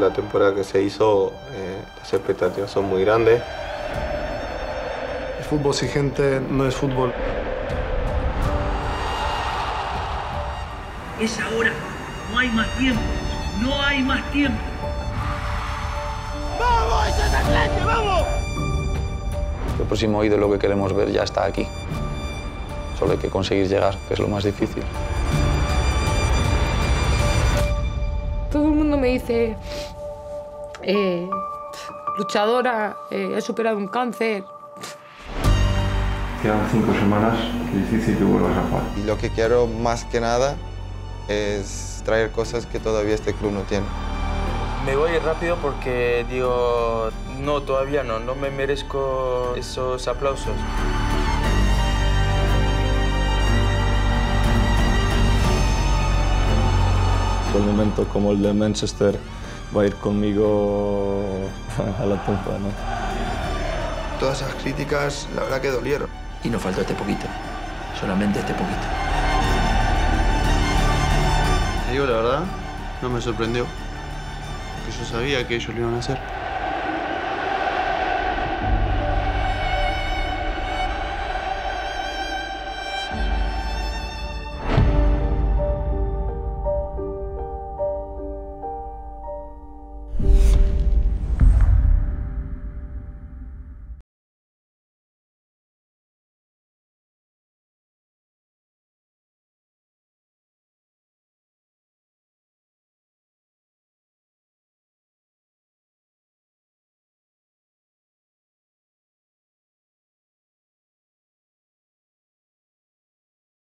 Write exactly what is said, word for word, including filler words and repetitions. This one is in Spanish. la temporada que se hizo, eh, las expectativas son muy grandes. El fútbol sin gente no es fútbol. Es ahora, no hay más tiempo, no hay más tiempo. ¡Vamos, Santa Claus, vamos! El próximo ídolo que queremos ver ya está aquí. Solo hay que conseguir llegar, que es lo más difícil. Todo el mundo me dice, eh, luchadora, eh, he superado un cáncer. Quedan cinco semanas, es difícil que vuelvas a jugar. Y lo que quiero más que nada es traer cosas que todavía este club no tiene. Me voy rápido porque digo, no, todavía no, no me merezco esos aplausos. Un momento como el de Manchester va a ir conmigo a la tumba, ¿no? Todas esas críticas, la verdad que dolieron. Y nos faltó este poquito, solamente este poquito. Te digo la verdad, no me sorprendió, porque yo sabía que ellos lo iban a hacer.